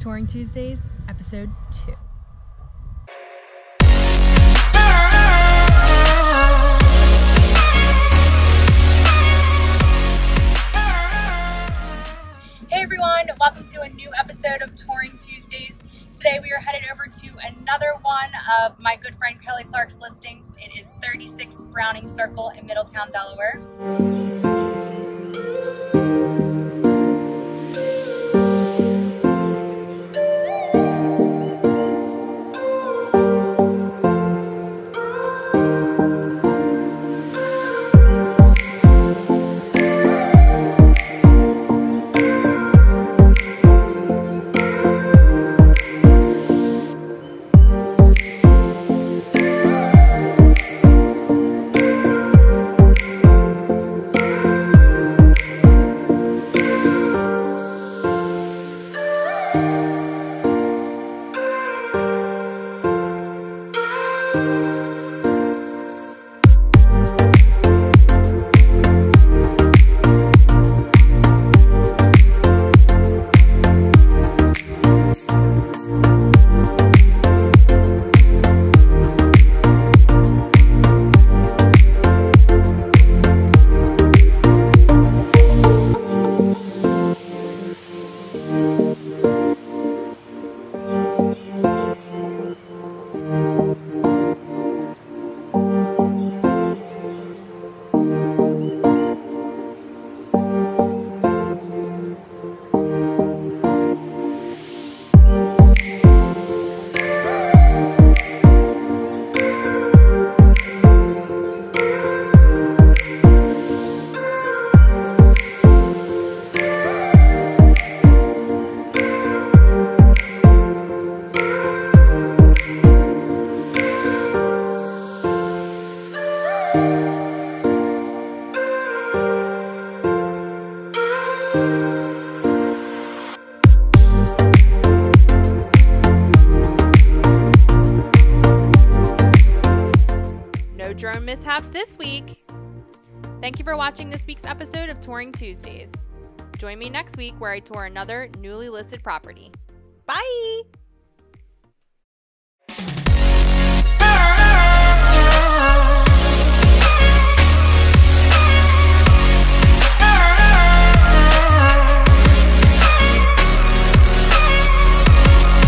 Touring Tuesdays, Episode 2. Hey everyone, welcome to a new episode of Touring Tuesdays. Today we are headed over to another one of my good friend Kelly Clark's listings. It is 36 Browning Circle in Middletown, Delaware. No drone mishaps this week. Thank you for watching this week's episode of Touring Tuesdays. Join me next week where I tour another newly listed property. Bye!